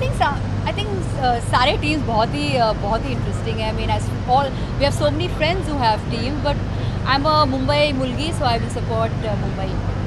I think सारे teams बहुत ही interesting है. I mean, as all we have so many friends who have teams, but I'm a Mumbai mulgi, so I will support Mumbai.